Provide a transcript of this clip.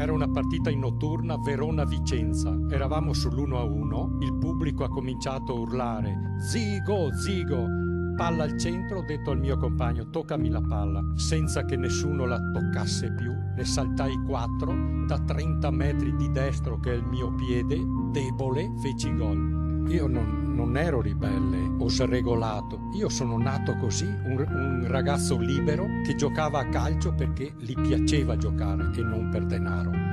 Era una partita in notturna Verona-Vicenza. Eravamo sull'1-1, il pubblico ha cominciato a urlare «Zigo, zigo!». Palla al centro, ho detto al mio compagno «Toccami la palla». Senza che nessuno la toccasse più, ne saltai 4, da 30 metri di destro, che è il mio piede, debole, feci gol. Io non ero ribelle o sregolato, io sono nato così, un ragazzo libero che giocava a calcio perché gli piaceva giocare e non per denaro.